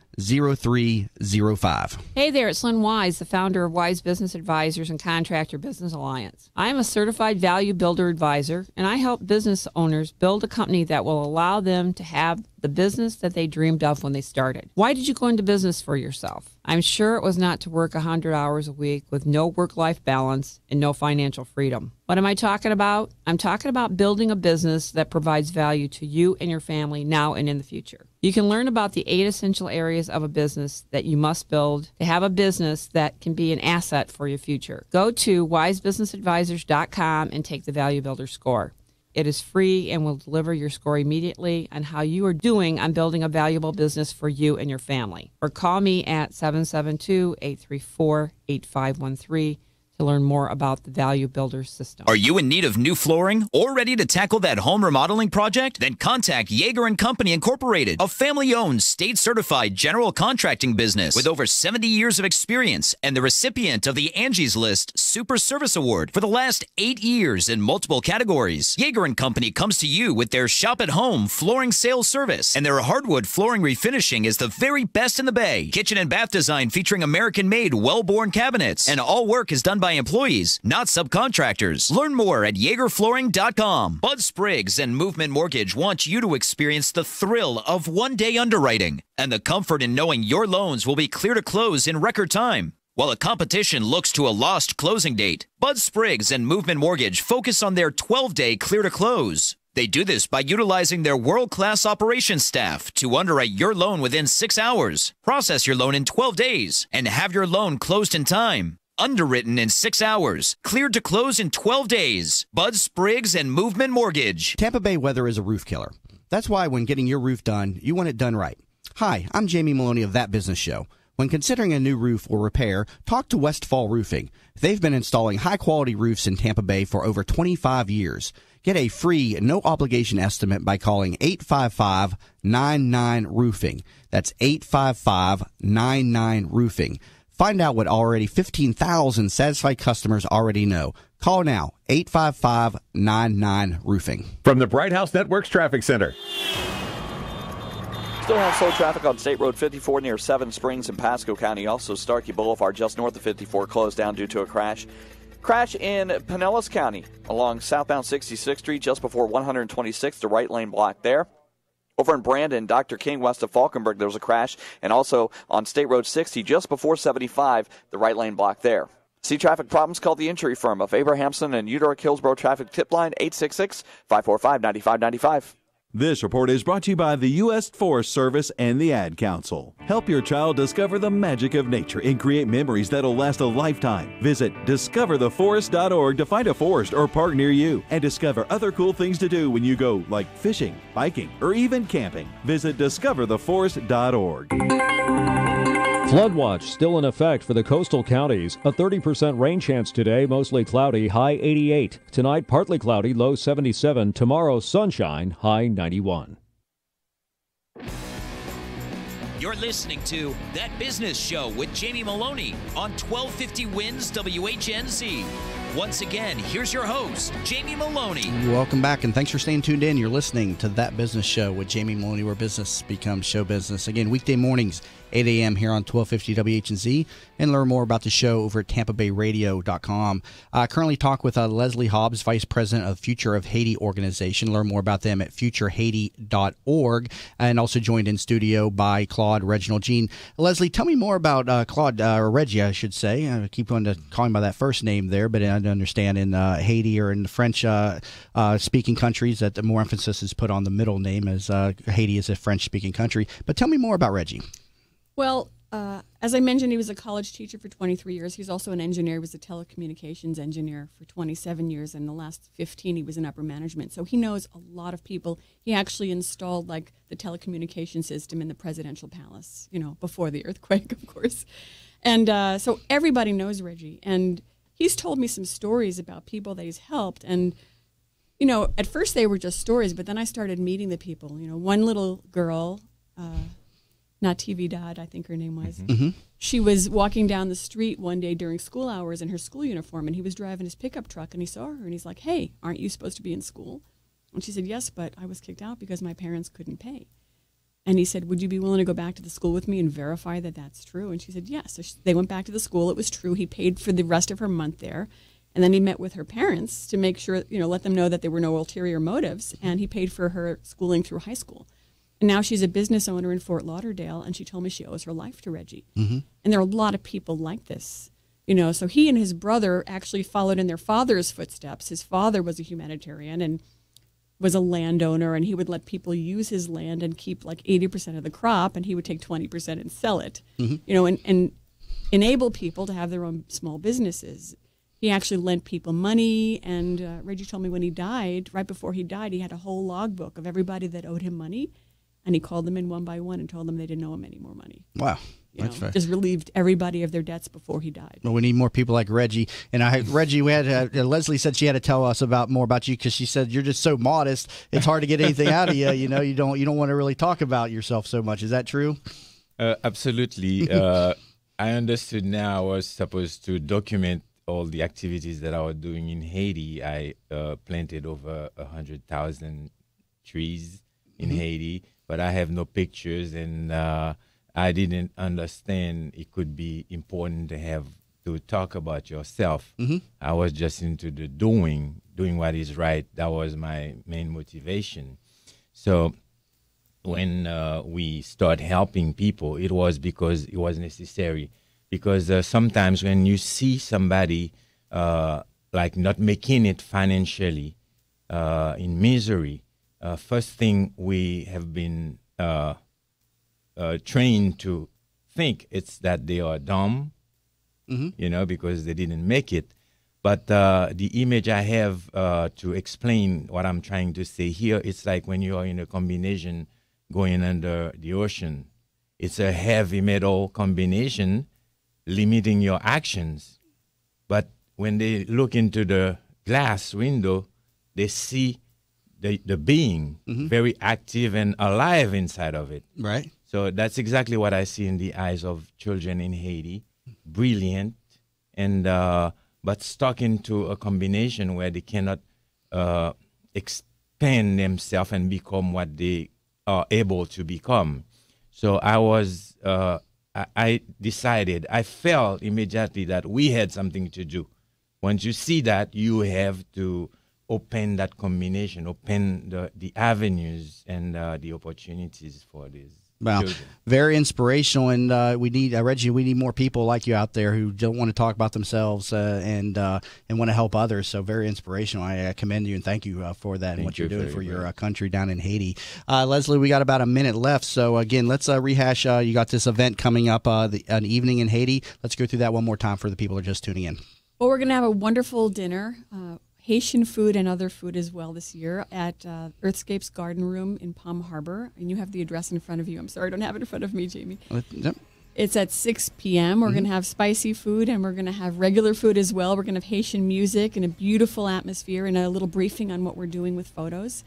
Hey there, it's Lynn Wise, the founder of Wise Business Advisors and Contractor Business Alliance. I am a certified value builder advisor, and I help business owners build a company that will allow them to have the business that they dreamed of when they started. Why did you go into business for yourself? I'm sure it was not to work 100 hours a week with no work-life balance and no financial freedom. What am I talking about? I'm talking about building a business that provides value to you and your family now and in the future. You can learn about the 8 essential areas of a business that you must build to have a business that can be an asset for your future. Go to wisebusinessadvisors.com and take the Value Builder score. It is free and will deliver your score immediately on how you are doing on building a valuable business for you and your family. Or call me at 772-834-8513. To learn more about the Value Builder system. Are you in need of new flooring or ready to tackle that home remodeling project? Then contact Jaeger and Company Incorporated, a family-owned, state-certified general contracting business with over 70 years of experience and the recipient of the Angie's List Super Service Award for the last 8 years in multiple categories. Jaeger and Company comes to you with their shop-at-home flooring sales service, and their hardwood flooring refinishing is the very best in the Bay. Kitchen and bath design featuring American-made, well-borne cabinets, and all work is done by employees, not subcontractors. Learn more at JaegerFlooring.com. Bud Spriggs and Movement Mortgage want you to experience the thrill of one-day underwriting and the comfort in knowing your loans will be clear to close in record time. While the competition looks to a lost closing date, Bud Spriggs and Movement Mortgage focus on their 12-day clear to close. They do this by utilizing their world-class operations staff to underwrite your loan within 6 hours, process your loan in 12 days, and have your loan closed in time. Underwritten in 6 hours, cleared to close in 12 days. Bud Spriggs and Movement Mortgage. Tampa Bay weather is a roof killer. That's why when getting your roof done, you want it done right. Hi, I'm Jamie Meloni of That Business Show. When considering a new roof or repair, talk to Westfall Roofing. They've been installing high-quality roofs in Tampa Bay for over 25 years. Get a free, no-obligation estimate by calling 855-99-ROOFING. That's 855-99-ROOFING. Find out what already 15,000 satisfied customers already know. Call now, 855-99-ROOFING. From the Bright House Networks Traffic Center. Still have slow traffic on State Road 54 near Seven Springs in Pasco County. Also, Starkey Boulevard just north of 54 closed down due to a crash. Crash in Pinellas County along southbound 66th Street just before 126th, the right lane block there. Over in Brandon, Dr. King, west of Falkenberg, there was a crash. And also on State Road 60, just before 75, the right lane block there. See traffic problems? Call the injury firm of Abrahamson and Eudora-Hillsborough Traffic Tip Line, 866-545-9595. This report is brought to you by the U.S. Forest Service and the Ad Council. Help your child discover the magic of nature and create memories that'll last a lifetime. Visit discovertheforest.org to find a forest or park near you and discover other cool things to do when you go, like fishing, biking, or even camping. Visit discovertheforest.org. Flood watch still in effect for the coastal counties. A 30% rain chance today, mostly cloudy, high 88. Tonight, partly cloudy, low 77. Tomorrow, sunshine, high 91. You're listening to That Business Show with Jamie Meloni on 1250 WINS WHNZ. Once again, here's your host, Jamie Meloni. Welcome back, and thanks for staying tuned in. You're listening to That Business Show with Jamie Meloni, where business becomes show business. Again, weekday mornings, 8 a.m. here on 1250 WHNZ, and learn more about the show over at tampabayradio.com. I currently talk with Leslie Hobbs, Vice President of Future of Haiti Organization. Learn more about them at futurehaiti.org, and also joined in studio by Claude Reginald Jean. Leslie, tell me more about Claude, or Reggie, I should say. I keep going to call him by that first name there, but I understand in Haiti or in the French-speaking countries that the more emphasis is put on the middle name, as Haiti is a French-speaking country. But tell me more about Reggie. Well, As I mentioned, he was a college teacher for 23 years. He's also an engineer. He was a telecommunications engineer for 27 years, and the last 15 he was in upper management. So he knows a lot of people. He actually installed, like, the telecommunication system in the presidential palace, you know, before the earthquake, of course. And so everybody knows Reggie. And he's told me some stories about people that he's helped. And, you know, at first they were just stories, but then I started meeting the people. You know, one little girl, Not TV Dad, I think her name was. Mm-hmm. She was walking down the street one day during school hours in her school uniform, and he was driving his pickup truck, and he saw her, and he's like, hey, aren't you supposed to be in school? And she said, yes, but I was kicked out because my parents couldn't pay. And he said, would you be willing to go back to the school with me and verify that that's true? And she said, yes. So they went back to the school. It was true. He paid for the rest of her month there. And then he met with her parents to make sure, you know, let them know that there were no ulterior motives, and he paid for her schooling through high school. And now she's a business owner in Fort Lauderdale, and she told me she owes her life to Reggie. Mm-hmm. And there are a lot of people like this, you know. So he and his brother actually followed in their father's footsteps. His father was a humanitarian and was a landowner, and he would let people use his land and keep like 80% of the crop, and he would take 20% and sell it, mm-hmm. you know, and enable people to have their own small businesses. He actually lent people money, and Reggie told me when he died, right before he died, he had a whole logbook of everybody that owed him money. And he called them in one by one and told them they didn't owe him any more money. Wow. That's fair. Just relieved everybody of their debts before he died. Well, we need more people like Reggie. And Reggie, we had Leslie said she had to tell us about more about you because she said you're just so modest. It's hard to get anything out of you. You know, you don't want to really talk about yourself so much. Is that true? Absolutely. I understood now I was supposed to document all the activities that I was doing in Haiti. I planted over 100,000 trees in mm-hmm. Haiti. But I have no pictures, and I didn't understand it could be important to have to talk about yourself. Mm-hmm. I was just into the doing what is right. That was my main motivation. So when we start helping people, it was because it was necessary. Because sometimes when you see somebody like not making it financially in misery, first thing we have been trained to think it's that they are dumb, mm-hmm. you know, because they didn't make it. But the image I have to explain what I'm trying to say here, it's like when you are in a combination going under the ocean. It's a heavy metal combination limiting your actions. But when they look into the glass window, they see the being mm-hmm. very active and alive inside of it. Right. So that's exactly what I see in the eyes of children in Haiti. Brilliant, and but stuck into a combination where they cannot expand themselves and become what they are able to become. So I was, I decided, I felt immediately that we had something to do. Once you see that, you have to open that combination, open the avenues and the opportunities for this. Wow, children. Very inspirational, and we need Reggie. We need more people like you out there who don't want to talk about themselves and want to help others. So very inspirational. I commend you and thank you for that and what you're doing for your country down in Haiti. Leslie, we got about a minute left, so again, let's rehash. You got this event coming up, an evening in Haiti. Let's go through that one more time for the people who are just tuning in. Well, we're going to have a wonderful dinner. Haitian food and other food as well this year at Earthscape's Garden Room in Palm Harbor. And you have the address in front of you. I'm sorry, I don't have it in front of me, Jamie. Yep. It's at 6 p.m. We're mm-hmm. going to have spicy food, and we're going to have regular food as well. We're going to have Haitian music and a beautiful atmosphere and a little briefing on what we're doing with photos.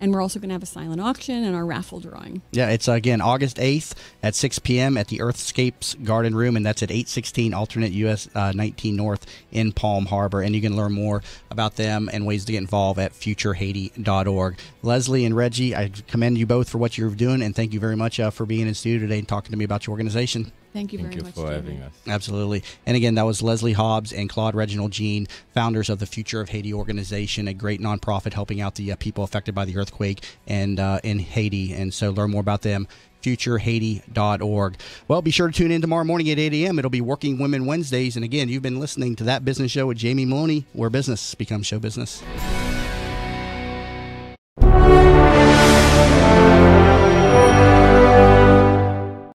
And we're also going to have a silent auction and our raffle drawing. Yeah, it's, again, August 8th at 6 p.m. at the Earthscapes Garden Room, and that's at 816 Alternate U.S. 19 North in Palm Harbor. And you can learn more about them and ways to get involved at futurehaiti.org. Leslie and Reggie, I commend you both for what you're doing, and thank you very much for being in studio today and talking to me about your organization. Thank you very much for having us. Absolutely. And again, that was Leslie Hobbs and Claude Reginald Jean, founders of the Future of Haiti organization, a great nonprofit helping out the people affected by the earthquake and in Haiti. And so learn more about them, futurehaiti.org. Well, be sure to tune in tomorrow morning at 8 a.m. It'll be Working Women Wednesdays. And again, you've been listening to That Business Show with Jamie Meloni, where business becomes show business.